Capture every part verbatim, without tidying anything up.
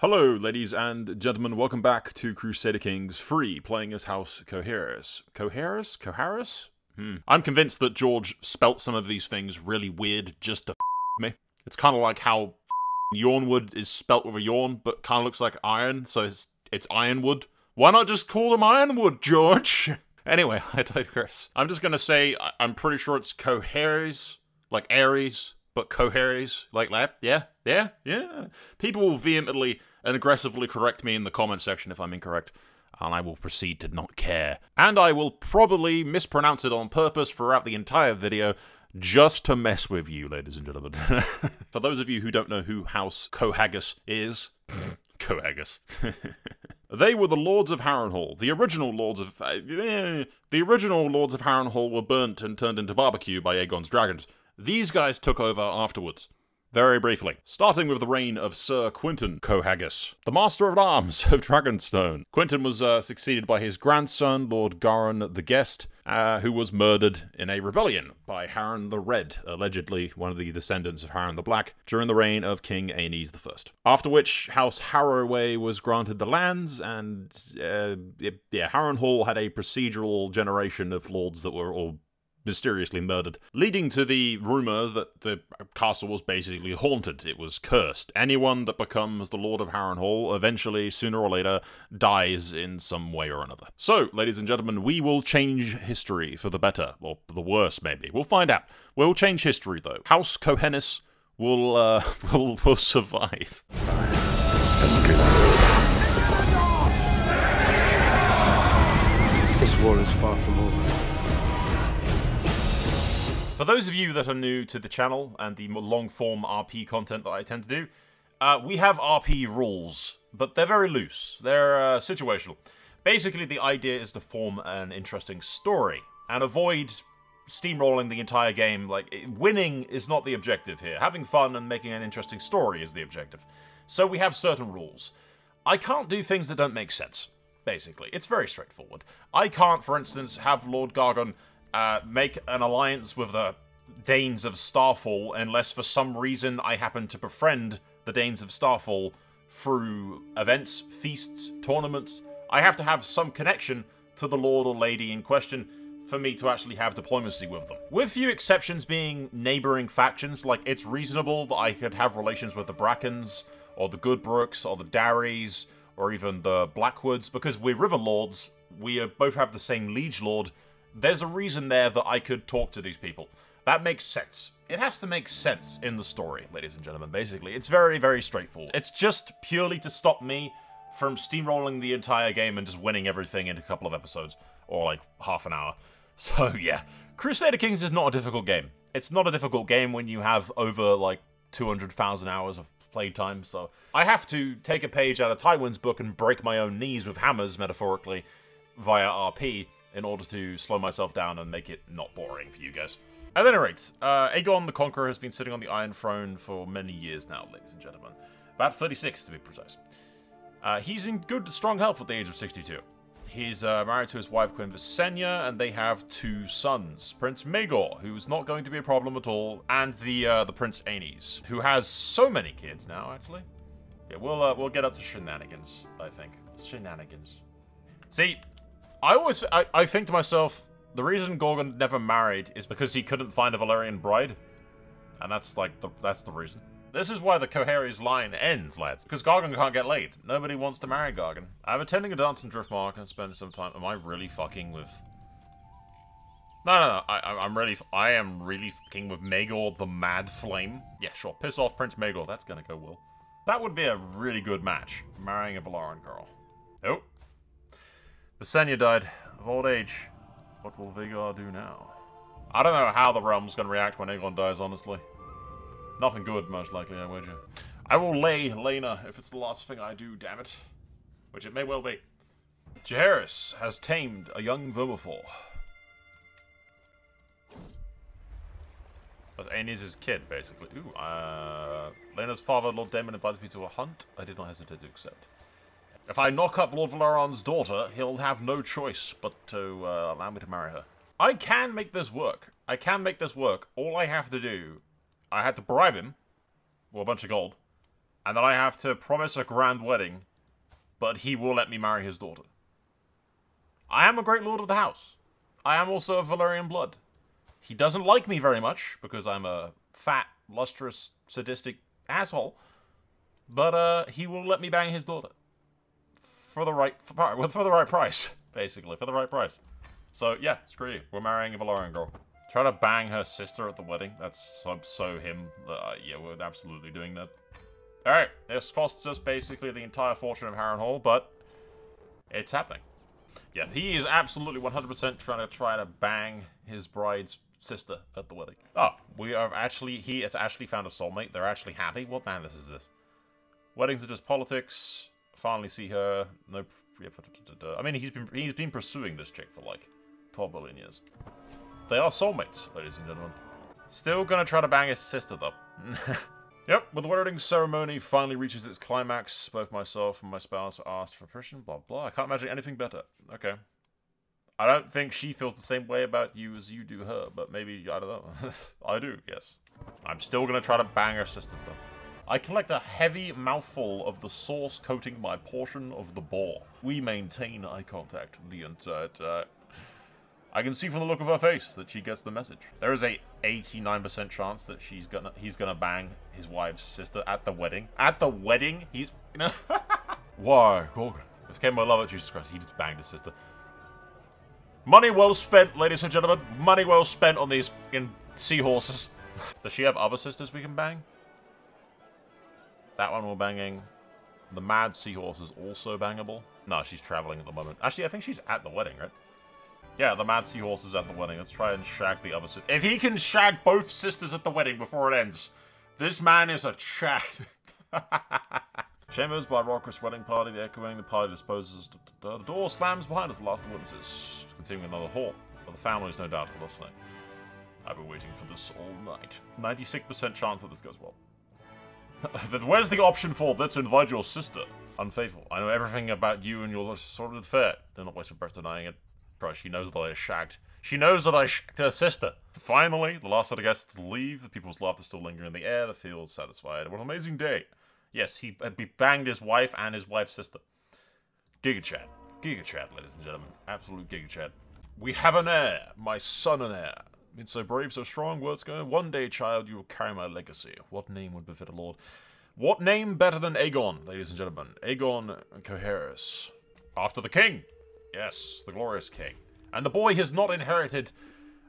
Hello, ladies and gentlemen. Welcome back to Crusader Kings three, playing as House Qoherys. Qoherys? Qoherys? Hmm. I'm convinced that George spelt some of these things really weird just to f me. It's kind of like how Yawnwood is spelt with a yawn, but kind of looks like iron, so it's, it's Ironwood. Why not just call them Ironwood, George? Anyway, I digress. I'm just gonna say I I'm pretty sure it's Qoherys, like Ares. But Qoherys, like that, yeah, yeah, yeah. People will vehemently and aggressively correct me in the comment section if I'm incorrect, and I will proceed to not care. And I will probably mispronounce it on purpose throughout the entire video, just to mess with you, ladies and gentlemen. For those of you who don't know who House Qoherys is, Qoherys. They were the Lords of Harrenhal. The original Lords of... Uh, the original Lords of Harrenhal were burnt and turned into barbecue by Aegon's dragons. These guys took over afterwards, very briefly, starting with the reign of Sir Quentin Qoherys, the Master-at-Arms of Dragonstone. Quentin was uh, succeeded by his grandson, Lord Garan the Guest, uh, who was murdered in a rebellion by Harren the Red, allegedly one of the descendants of Harren the Black, during the reign of King Aenys the First. After which, House Harroway was granted the lands, and uh, it, yeah, Harrenhal had a procedural generation of lords that were all mysteriously murdered, leading to the rumor that the castle was basically haunted. It was cursed. Anyone that becomes the Lord of Harrenhal eventually, sooner or later, dies in some way or another. So, ladies and gentlemen, we will change history for the better, or the worse, maybe. We'll find out. We'll change history, though. House Qoherys will, uh, will, will survive. This war is far from over. For those of you that are new to the channel and the long-form R P content that I tend to do, uh, we have R P rules, but they're very loose. They're uh, situational. Basically, the idea is to form an interesting story and avoid steamrolling the entire game. Like, winning is not the objective here. Having fun and making an interesting story is the objective. So we have certain rules. I can't do things that don't make sense, basically. It's very straightforward. I can't, for instance, have Lord Gargan... Uh, make an alliance with the Danes of Starfall unless for some reason I happen to befriend the Danes of Starfall through events, feasts, tournaments. I have to have some connection to the lord or lady in question for me to actually have diplomacy with them. With few exceptions being neighbouring factions, like it's reasonable that I could have relations with the Brackens, or the Goodbrooks, or the Darys, or even the Blackwoods, because we're river lords, we both have the same liege lord. There's a reason there that I could talk to these people. That makes sense. It has to make sense in the story, ladies and gentlemen, basically. It's very, very straightforward. It's just purely to stop me from steamrolling the entire game and just winning everything in a couple of episodes, or like half an hour. So yeah, Crusader Kings is not a difficult game. It's not a difficult game when you have over like two hundred thousand hours of playtime, so... I have to take a page out of Tywin's book and break my own knees with hammers, metaphorically, via R P, in order to slow myself down and make it not boring for you guys. At any rate, uh, Aegon the Conqueror has been sitting on the Iron Throne for many years now, ladies and gentlemen. About thirty-six, to be precise. Uh, he's in good, strong health at the age of sixty-two. He's uh, married to his wife, Queen Visenya, and they have two sons. Prince Maegor, who's not going to be a problem at all, and the uh, the Prince Aenys, who has so many kids now, actually. Yeah, we'll, uh, we'll get up to shenanigans, I think. Shenanigans. See... I always, I, I think to myself, the reason Gorgon never married is because he couldn't find a Valyrian bride. And that's like, the, that's the reason. This is why the Qoherys line ends, lads. Because Gargan can't get laid. Nobody wants to marry Gargan. I'm attending a dance in Driftmark and spending some time. Am I really fucking with... No, no, no. I, I'm really, I am really fucking with Maegor the Mad Flame. Yeah, sure. Piss off Prince Maegor. That's gonna go well. That would be a really good match. Marrying a Valyrian girl. Nope. Oh. Visenya died of old age. What will Vhagar do now? I don't know how the realm's going to react when Aegon dies, honestly. Nothing good, most likely, I wager. I will lay Lena if it's the last thing I do, damn it. Which it may well be. Jaehaerys has tamed a young Vermithor. That's Aenys' kid, basically. Ooh, uh... Lena's father, Lord Daemon, invites me to a hunt. I did not hesitate to accept. If I knock up Lord Velaryon's daughter, he'll have no choice but to uh, allow me to marry her. I can make this work. I can make this work. All I have to do... I had to bribe him. Well, a bunch of gold. and that I have to promise a grand wedding, but he will let me marry his daughter. I am a great lord of the house. I am also of Valyrian blood. He doesn't like me very much, because I'm a fat, lustrous, sadistic asshole, but uh, he will let me bang his daughter. For the right, for, for the right price, basically. For the right price. So, yeah, screw you. We're marrying a Valyrian girl. Try to bang her sister at the wedding. That's so, so him. Uh, yeah, we're absolutely doing that. Alright, this costs us basically the entire fortune of Harrenhal, but it's happening. Yeah, he is absolutely one hundred percent trying to try to bang his bride's sister at the wedding. Oh, we are actually, he has actually found a soulmate. They're actually happy. What madness is this? Weddings are just politics. Finally see her. No, I mean, he's been, he's been pursuing this chick for like twelve billion years. They are soulmates, ladies and gentlemen. Still gonna try to bang his sister, though. Yep, well, the wedding ceremony finally reaches its climax. Both myself and my spouse asked for permission, blah, blah. I can't imagine anything better. Okay. I don't think she feels the same way about you as you do her, but maybe, I don't know. I do, yes. I'm still gonna try to bang her sister, though. I collect a heavy mouthful of the sauce coating my portion of the boar. We maintain eye contact the entire time. I can see from the look of her face that she gets the message. There is a eighty-nine percent chance that she's gonna he's gonna bang his wife's sister at the wedding. At the wedding, he's you know. Why, Gorgon? This came my love at Jesus Christ. He just banged his sister. Money well spent, ladies and gentlemen. Money well spent on these in seahorses. Does she have other sisters we can bang? That one we're banging. The mad seahorse is also bangable. No, she's traveling at the moment. Actually, I think she's at the wedding, right? Yeah, the mad seahorse is at the wedding. Let's try and shag the other sister. If he can shag both sisters at the wedding before it ends, this man is a chad. Chambers by Rockris wedding party. The echoing, the party disposes. The door slams behind us. The last of witnesses. Continuing another hall. But the family is no doubt listening. I've been waiting for this all night. ninety-six percent chance that this goes well. Where's the option for let's invite your sister? Unfaithful. I know everything about you and your sordid affair. They're not wasting breath denying it. Bro, she knows that I shagged. She knows that I shagged her sister. Finally, the last of the guests to leave. The people's laughter still lingering in the air. The field's satisfied. What an amazing day. Yes, he, he banged his wife and his wife's sister. Giga chat. Giga chat, ladies and gentlemen. Absolute giga chat. We have an heir. My son an heir. Been so brave, so strong. Words go. One day, child, you will carry my legacy. What name would befit a lord? What name better than Aegon, ladies and gentlemen? Aegon Qoherys. After the king. Yes, the glorious king. And the boy has not inherited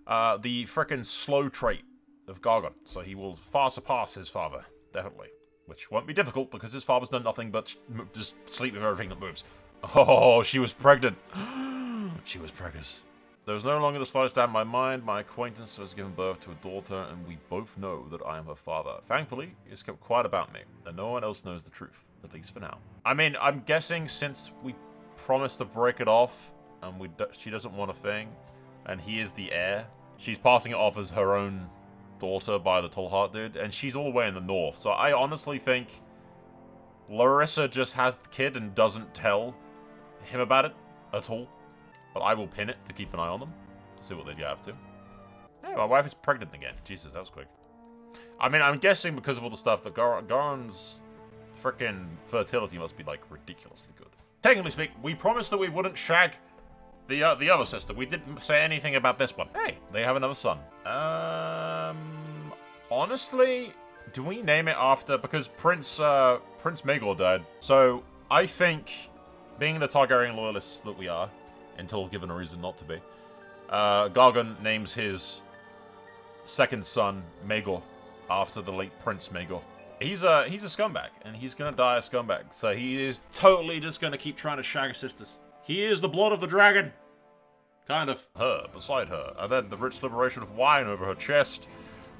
uh, the frickin' slow trait of Gargan, so he will far surpass his father, definitely. Which won't be difficult, because his father's done nothing but just sleep with everything that moves. Oh, she was pregnant. She was preggers. There was no longer the slightest doubt in my mind. My acquaintance has given birth to a daughter, and we both know that I am her father. Thankfully, it's kept quiet about me, and no one else knows the truth, at least for now. I mean, I'm guessing since we promised to break it off, and we do she doesn't want a thing, and he is the heir. She's passing it off as her own daughter by the Tallhart dude, and she's all the way in the north. So I honestly think Larissa just has the kid and doesn't tell him about it at all. But I will pin it to keep an eye on them, see what they get up to. Hey, my wife is pregnant again. Jesus, that was quick. I mean, I'm guessing because of all the stuff that Gar Garon's freaking fertility must be like ridiculously good. Technically speaking, we promised that we wouldn't shag the uh, the other sister. We didn't say anything about this one. Hey, they have another son. Um, honestly, do we name it after? Because Prince uh, Prince Maegor died. So I think, being the Targaryen loyalists that we are, until given a reason not to be, uh, Gargan names his second son Maegor after the late Prince Maegor. He's a, he's a scumbag, and he's gonna die a scumbag. So he is totally just gonna keep trying to shag his sisters. He is the blood of the dragon. Kind of. Her, beside her. And then the rich liberation of wine over her chest.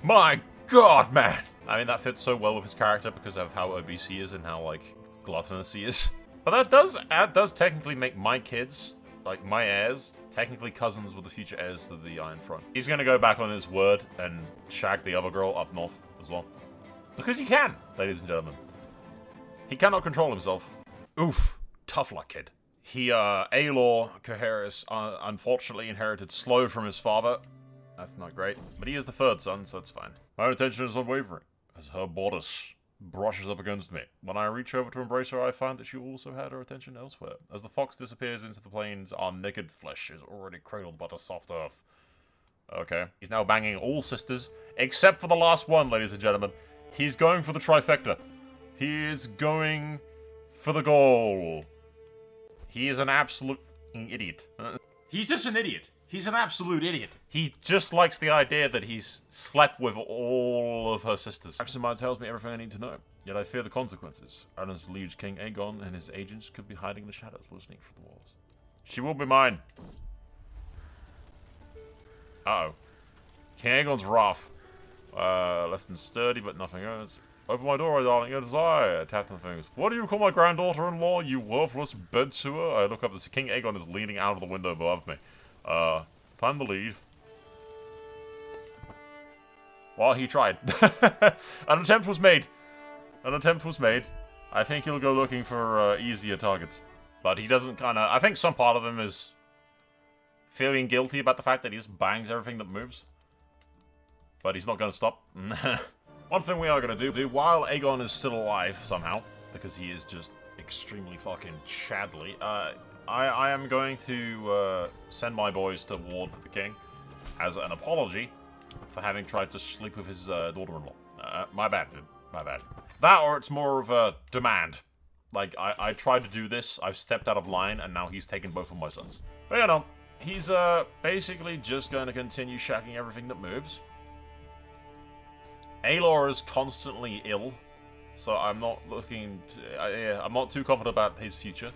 My god, man! I mean, that fits so well with his character because of how obese he is and how, like, gluttonous he is. But that does, that does technically make my kids, like, my heirs, technically cousins with the future heirs to the Iron Throne. He's gonna go back on his word and shag the other girl up north as well. Because he can, ladies and gentlemen. He cannot control himself. Oof. Tough luck, kid. He, uh, Aelor Qoherys uh, unfortunately inherited slow from his father. That's not great. But he is the third son, so it's fine. My intention is unwavering, as her borders. brushes up against me. When I reach over to embrace her, I find that she also had her attention elsewhere. As the fox disappears into the plains, our naked flesh is already cradled by the soft earth. Okay. He's now banging all sisters, except for the last one, ladies and gentlemen. He's going for the trifecta. He is going for the goal. He is an absolute idiot. He's just an idiot. He's an absolute idiot. He just likes the idea that he's slept with all of her sisters. Maxima tells me everything I need to know, yet I fear the consequences. Arryn's liege King Aegon and his agents could be hiding in the shadows, listening from the walls. She will be mine. Uh-oh. King Aegon's wrath. Uh, less than sturdy, but nothing else. Open my door, darling, it is I. I tap on things. What do you call my granddaughter-in-law, you worthless bedsewer? I look up and see King Aegon is leaning out of the window above me. Uh, time to leave. Well, he tried. An attempt was made. An attempt was made. I think he'll go looking for uh, easier targets. But he doesn't kind of... I think some part of him is feeling guilty about the fact that he just bangs everything that moves. But he's not going to stop. One thing we are going to do, do, while Aegon is still alive somehow, because he is just extremely fucking chadly, uh... I, I am going to uh, send my boys to ward for the king as an apology for having tried to sleep with his uh, daughter-in-law. Uh, my bad, dude. My bad. That, or it's more of a demand. Like, I, I tried to do this, I've stepped out of line, and now he's taken both of my sons. But, you know, he's uh, basically just going to continue shacking everything that moves. Aelor is constantly ill, so I'm not looking... To, uh, yeah, I'm not too confident about his future.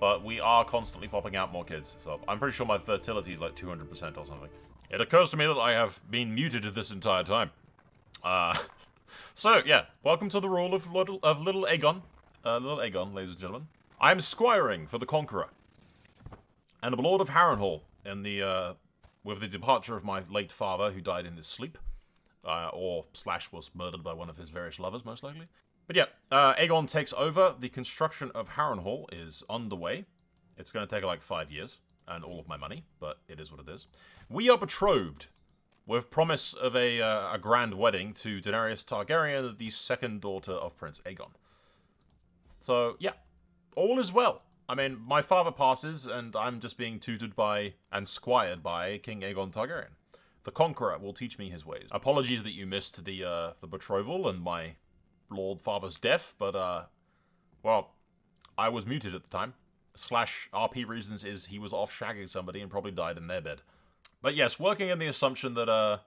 But we are constantly popping out more kids, so I'm pretty sure my fertility is like two hundred percent or something. It occurs to me that I have been muted this entire time. Uh, so, yeah, welcome to the rule of little, of little Aegon. Uh, little Aegon, ladies and gentlemen. I am squiring for the Conqueror, and the Lord of Harrenhal, in the, uh, with the departure of my late father, who died in his sleep, uh, or slash was murdered by one of his various lovers, most likely. But yeah, uh, Aegon takes over. The construction of Harrenhal is underway. It's going to take like five years and all of my money, but it is what it is. We are betrothed with promise of a, uh, a grand wedding to Daenerys Targaryen, the second daughter of Prince Aegon. So yeah, all is well. I mean, my father passes and I'm just being tutored by and squired by King Aegon Targaryen. The Conqueror will teach me his ways. Apologies that you missed the, uh, the betrothal and my... Lord Father's death, but, uh, well, I was muted at the time. Slash R P reasons is he was off shagging somebody and probably died in their bed. But yes, working in the assumption that, uh,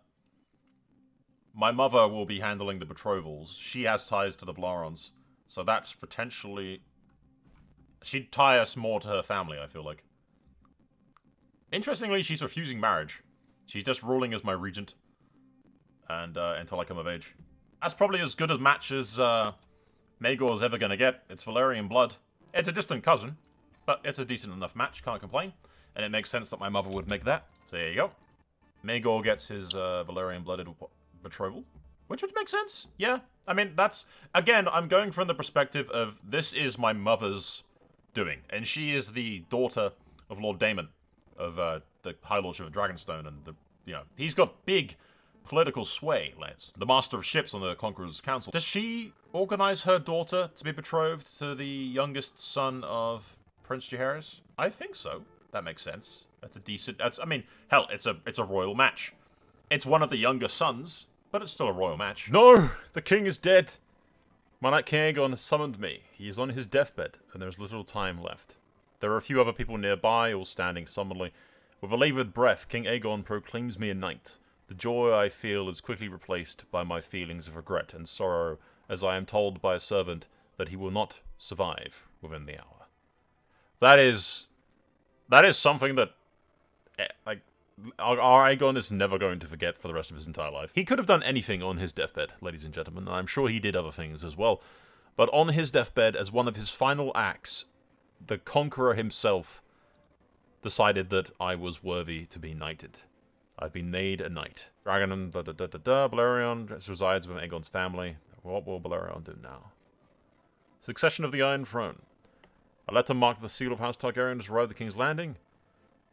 my mother will be handling the betrothals. She has ties to the Velarons, so that's potentially... She'd tie us more to her family, I feel like. Interestingly, she's refusing marriage. She's just ruling as my regent. And, uh, until I come of age. That's probably as good a match as uh, Maegor's ever going to get. It's Valyrian blood. It's a distant cousin, but it's a decent enough match. Can't complain. And it makes sense that my mother would make that. So there you go. Maegor gets his uh, Valyrian-blooded betrothal, which would make sense. Yeah. I mean, that's... Again, I'm going from the perspective of this is my mother's doing. And she is the daughter of Lord Daemon, of uh, the High Lordship of Dragonstone. And, the, you know, he's got big... political sway, Lance. The master of ships on the Conqueror's Council. Does she organize her daughter to be betrothed to the youngest son of Prince Jaehaerys? I think so. That makes sense. That's a decent... That's. I mean, hell, it's a it's a royal match. It's one of the younger sons, but it's still a royal match. No! The king is dead! My knight King Aegon has summoned me. He is on his deathbed, and there is little time left. There are a few other people nearby, all standing solemnly. With a laboured breath, King Aegon proclaims me a knight. The joy I feel is quickly replaced by my feelings of regret and sorrow, as I am told by a servant that he will not survive within the hour. That is... That is something that... Like, our Aegon is never going to forget for the rest of his entire life. He could have done anything on his deathbed, ladies and gentlemen, and I'm sure he did other things as well. But on his deathbed, as one of his final acts, the Conqueror himself decided that I was worthy to be knighted. I've been made a knight. Dragon, da da da da da, Velaryon resides with Aegon's family. What will Velaryon do now? Succession of the Iron Throne. A letter marked the seal of House Targaryen has arrived at the King's Landing.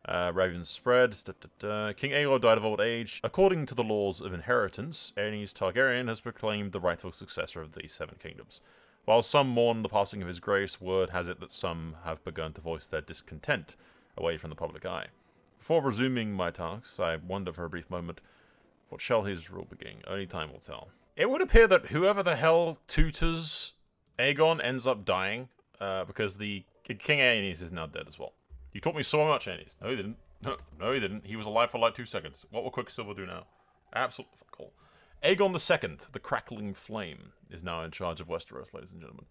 Uh, Raven's spread. Da, da, da. King Aelor died of old age. According to the laws of inheritance, Aenys Targaryen has proclaimed the rightful successor of these seven kingdoms. While some mourn the passing of his grace, word has it that some have begun to voice their discontent away from the public eye. Before resuming my tasks, I wonder for a brief moment, what shall his rule begin? Only time will tell. It would appear that whoever the hell tutors Aegon ends up dying, uh, because the King Aenys is now dead as well. You taught me so much, Aenys. No, he didn't. No, no, he didn't. He was alive for like two seconds. What will Quicksilver do now? Absolutely fuck all. Aegon the Second, the Crackling Flame, is now in charge of Westeros, ladies and gentlemen.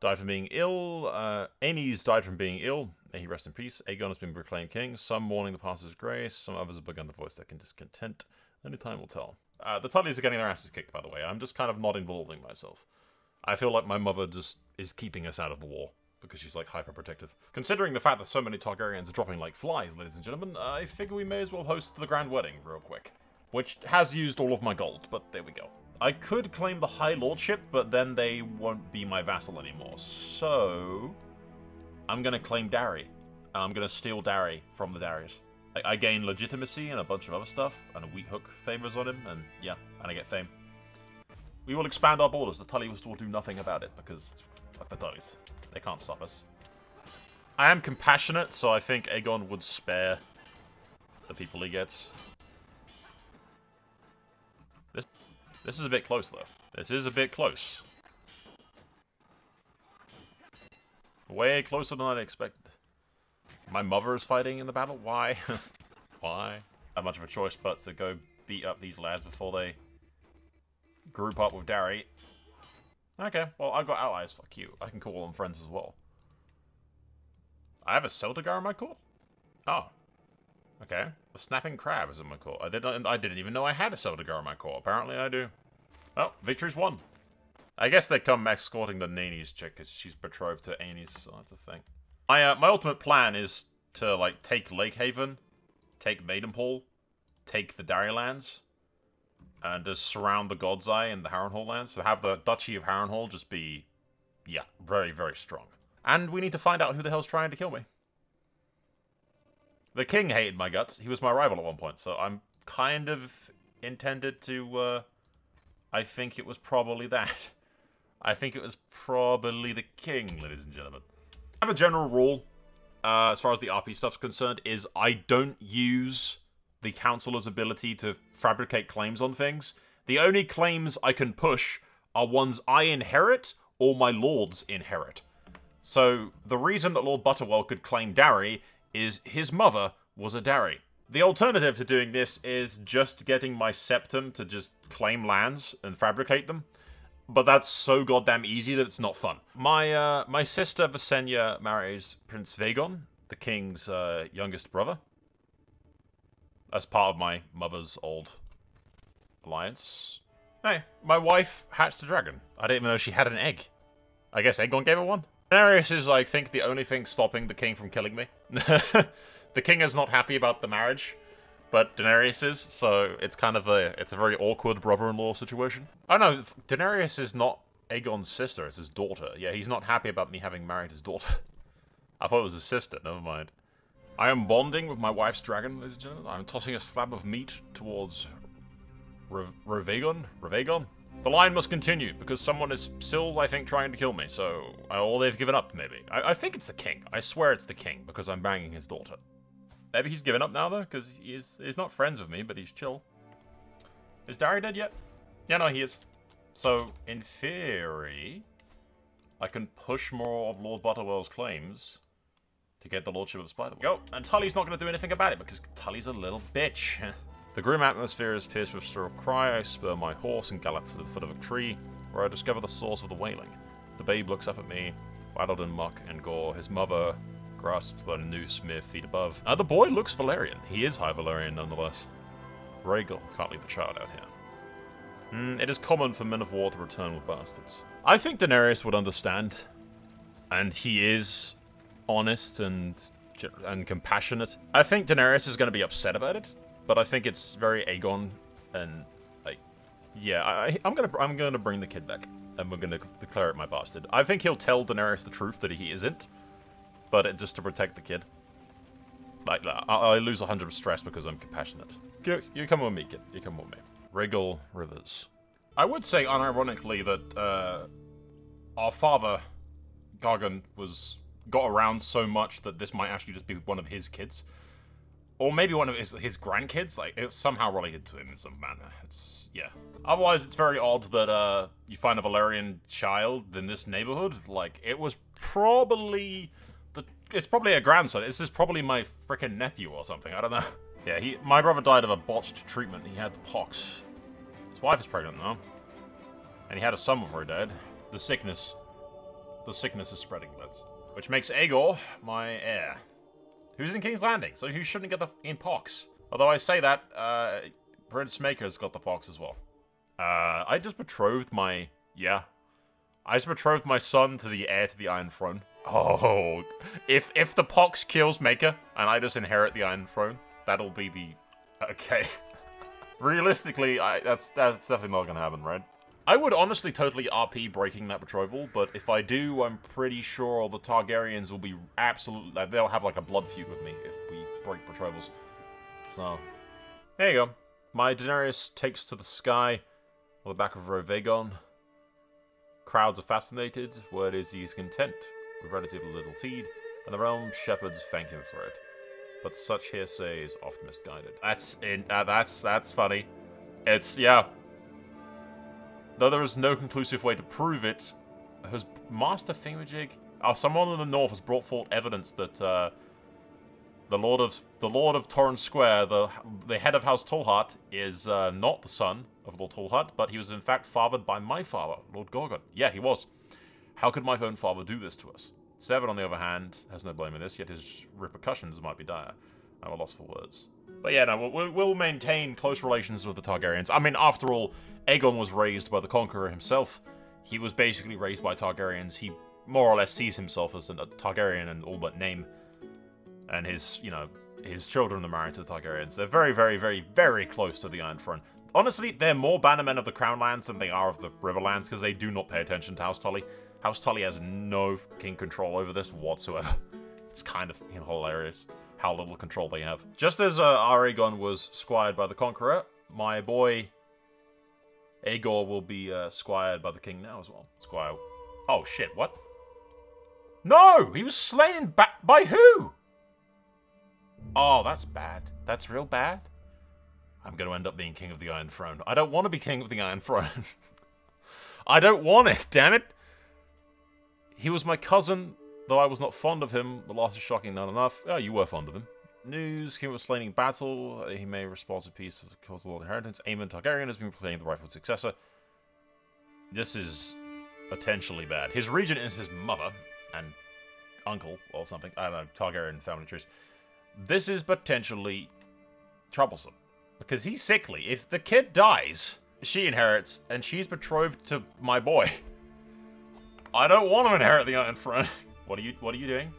Died from being ill. Uh, Aenys died from being ill. May he rest in peace. Aegon has been proclaimed king. Some mourning the past of his grace. Some others have begun to voice their discontent. Only time will tell. Uh, the Tullys are getting their asses kicked, by the way. I'm just kind of not involving myself. I feel like my mother just is keeping us out of the war, because she's, like, hyper-protective. Considering the fact that so many Targaryens are dropping like flies, ladies and gentlemen, I figure we may as well host the Grand Wedding real quick. Which has used all of my gold, but there we go. I could claim the High Lordship, but then they won't be my vassal anymore. So I'm going to claim Dary. I'm going to steal Dary from the Darys. I, I gain legitimacy and a bunch of other stuff, and a wheat hook favors on him, and yeah, and I get fame. We will expand our borders. The Tully will do nothing about it, because fuck the Tullys. They can't stop us. I am compassionate, so I think Aegon would spare the people he gets. This this is a bit close, though. This is a bit close. Way closer than I'd expected. My mother is fighting in the battle? Why? Why? Not much of a choice but to go beat up these lads before they group up with Dary. Okay, well, I've got allies, fuck you. I can call them friends as well. I have a Celtagar in my court? Oh. Okay. A snapping crab is in my court. I, did not, I didn't even know I had a Celtagar in my court. Apparently I do. Oh, victory's won. I guess they come escorting the Nani's chick, because she's betrothed to Aenys, so that's a thing. My, uh, my ultimate plan is to, like, take Lakehaven, take Maidenhall, take the Darylands, and just surround the God's Eye and the Harrenhal lands. So have the Duchy of Harrenhal just be, yeah, very, very strong. And we need to find out who the hell's trying to kill me. The king hated my guts. He was my rival at one point, so I'm kind of intended to, uh... I think it was probably that. I think it was probably the king, ladies and gentlemen. I have a general rule, uh, as far as the R P stuff's concerned, is I don't use the councillor's ability to fabricate claims on things. The only claims I can push are ones I inherit or my lords inherit. So the reason that Lord Butterwell could claim Dary is his mother was a Dary. The alternative to doing this is just getting my septum to just claim lands and fabricate them. But that's so goddamn easy that it's not fun. My uh, my sister Visenya marries Prince Vhagar, the king's uh, youngest brother, as part of my mother's old alliance. Hey, my wife hatched a dragon. I didn't even know she had an egg. I guess Aegon gave her one. Daenerys is, I think, the only thing stopping the king from killing me. The king is not happy about the marriage, but Daenerys is, so it's kind of a, it's a very awkward brother-in-law situation. Oh no, Daenerys is not Aegon's sister, it's his daughter. Yeah, he's not happy about me having married his daughter. I thought it was his sister, never mind. I am bonding with my wife's dragon, ladies and gentlemen. I'm tossing a slab of meat towards Ravagon. Ravagon. The line must continue, because someone is still, I think, trying to kill me, so... Or they've given up, maybe. I, I think it's the king. I swear it's the king, because I'm banging his daughter. Maybe he's given up now, though, because he's, he's not friends with me, but he's chill. Is Dary dead yet? Yeah, no, he is. So, in theory, I can push more of Lord Butterwell's claims to get the lordship of Spiderweb. Go! And Tully's not going to do anything about it, because Tully's a little bitch. The grim atmosphere is pierced with shrill cry. I spur my horse and gallop to the foot of a tree, where I discover the source of the wailing. The babe looks up at me, waddled in muck and gore. His mother grasps by a noose mere feet above. Uh, the boy looks Velaryon. He is high Velaryon, nonetheless. Rhaegal can't leave the child out here. Mm, it is common for men of war to return with bastards. I think Daenerys would understand. And he is honest and and compassionate. I think Daenerys is going to be upset about it, but I think it's very Aegon, and like, yeah, I, I'm gonna I'm gonna bring the kid back, and we're gonna declare it my bastard. I think he'll tell Daenerys the truth that he isn't, but it, just to protect the kid. like, I, I lose one hundred stress because I'm compassionate. You, you come with me, kid. You come with me. Rhaegal Rivers. I would say, unironically, that uh, our father, Gargan, was got around so much that this might actually just be one of his kids. Or maybe one of his, his grandkids. Like, it's somehow related to him in some manner. It's, yeah. Otherwise, it's very odd that uh, you find a Velaryon child in this neighborhood. Like, it was probably... the. It's probably a grandson. This is probably my frickin' nephew or something. I don't know. Yeah, he, my brother died of a botched treatment. He had the pox. His wife is pregnant now. And he had a son before he died. The sickness. The sickness is spreading, lads. Which makes Aegor my heir. Who's in King's Landing, so who shouldn't get the in pox? Although I say that, uh, Prince Maker's got the pox as well. Uh, I just betrothed my... yeah. I just betrothed my son to the heir to the Iron Throne. Oh, if if the pox kills Maker, and I just inherit the Iron Throne, that'll be the... okay. Realistically, I, that's, that's definitely not gonna happen, right? I would honestly totally R P breaking that betrothal, but if I do, I'm pretty sure the Targaryens will be absolutely... they'll have, like, a blood feud with me if we break betrothals. So, there you go. My Daenerys takes to the sky on the back of her Ravagon. Crowds are fascinated. Word is he is content with relatively little feed, and the realm shepherds thank him for it. But such hearsay is oft misguided. That's in... Uh, that's... that's funny. It's... yeah... though there is no conclusive way to prove it, has Master Thingamajig... oh, someone in the north has brought forth evidence that uh, the Lord of the Lord of Torren Square, the the head of House Tallhart, is uh, not the son of Lord Tallhart, but he was in fact fathered by my father, Lord Gorgon. Yeah, he was. How could my own father do this to us? Severn, on the other hand, has no blame in this, yet his repercussions might be dire. I'm at a loss for words. But yeah, no, we'll, we'll maintain close relations with the Targaryens. I mean, after all, Aegon was raised by the Conqueror himself. He was basically raised by Targaryens. He more or less sees himself as a Targaryen in all but name. And his, you know, his children are married to the Targaryens. They're very, very, very, very close to the Iron Throne. Honestly, they're more bannermen of the Crownlands than they are of the Riverlands, because they do not pay attention to House Tully. House Tully has no fucking control over this whatsoever. It's kind of hilarious how little control they have. Just as uh, Aegon was squired by the Conqueror, my boy Aegor will be uh, squired by the king now as well. Squire... oh shit, what? No! He was slain in ba by who? Oh, that's bad. That's real bad. I'm gonna end up being king of the Iron Throne. I don't want to be king of the Iron Throne. I don't want it, damn it! He was my cousin... though I was not fond of him, the loss is shocking, not enough. Oh, you were fond of him. News, king was slain in battle. He may respond to peace because of the Lord Inheritance. Aemon Targaryen has been proclaimed the rightful successor. This is potentially bad. His regent is his mother and uncle or something. I don't know, Targaryen family trees. This is potentially troublesome because he's sickly. If the kid dies, she inherits and she's betrothed to my boy. I don't want to inherit the Iron Throne. What are you what are you doing?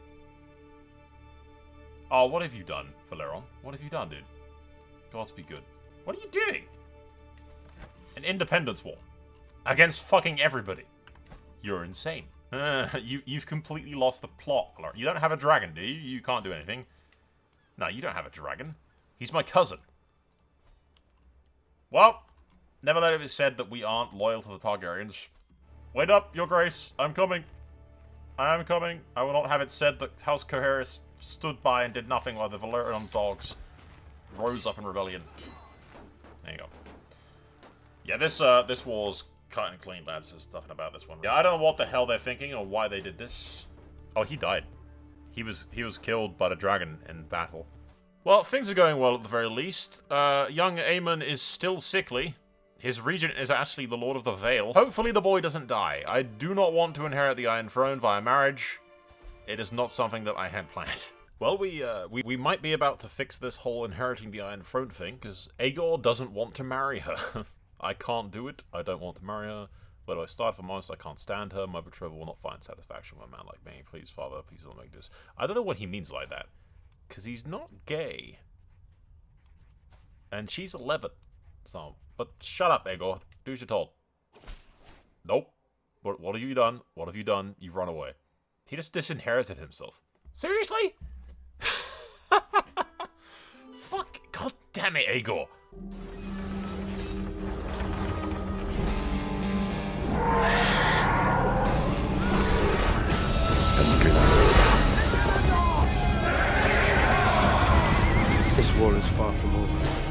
Oh, what have you done, Velaryon? What have you done, dude? Gods be good. What are you doing? An independence war. Against fucking everybody. You're insane. Uh, you you've completely lost the plot, Velaryon. You don't have a dragon, do you? You can't do anything. No, you don't have a dragon. He's my cousin. Well, never let it be said that we aren't loyal to the Targaryens. Wait up, Your Grace. I'm coming. I am coming. I will not have it said that House Qoherys stood by and did nothing while the Velaryon dogs rose up in rebellion. There you go. Yeah, this uh, this war's cut and clean, lads. There's nothing about this one. Yeah, I don't know what the hell they're thinking or why they did this. Oh, he died. He was he was killed by the dragon in battle. Well, things are going well at the very least. Uh, young Aemon is still sickly. His regent is actually the Lord of the Vale. Hopefully the boy doesn't die. I do not want to inherit the Iron Throne via marriage. It is not something that I had planned. Well, we uh, we, we might be about to fix this whole inheriting the Iron Throne thing, because Aegor doesn't want to marry her. I can't do it. I don't want to marry her. Where do I start? If I'm honest, I can't stand her. My betrothal will not find satisfaction with a man like me. Please, Father, please don't make this. I don't know what he means like that, because he's not gay. And she's eleven. So... but shut up, Aegor. Do what you're told. Nope. What, what have you done? What have you done? You've run away. He just disinherited himself. Seriously? Damn it, Aegor! This war is far from over.